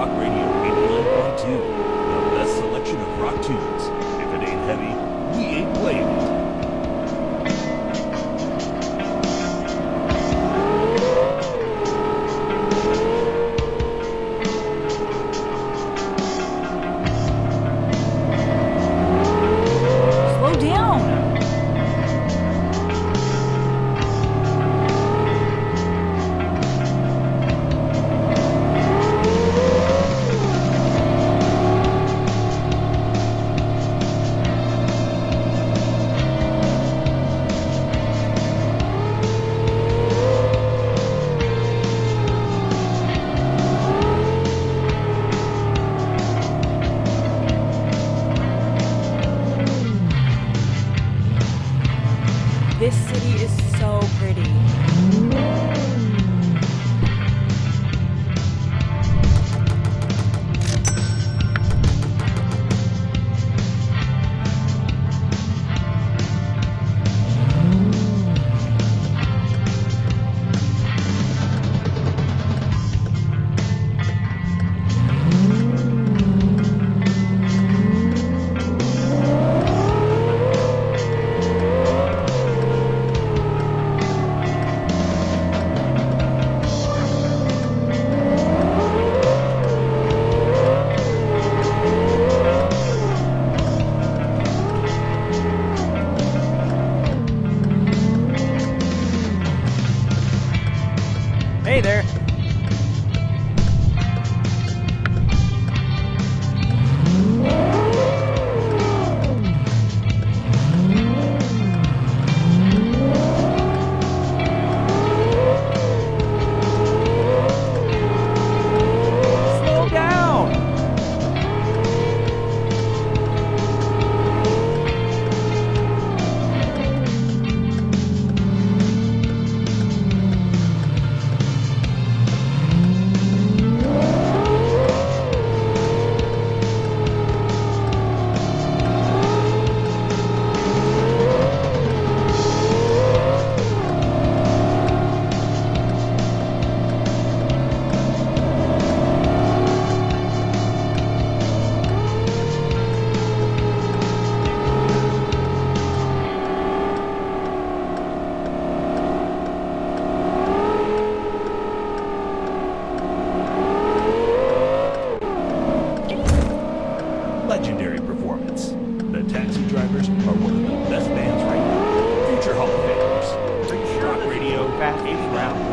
Rock Radio 89.2. The best selection of rock tunes. If it ain't heavy, we ain't playing it. Best bands right now. Future Hall of Famers. Rock Radio, Fast 80 Round.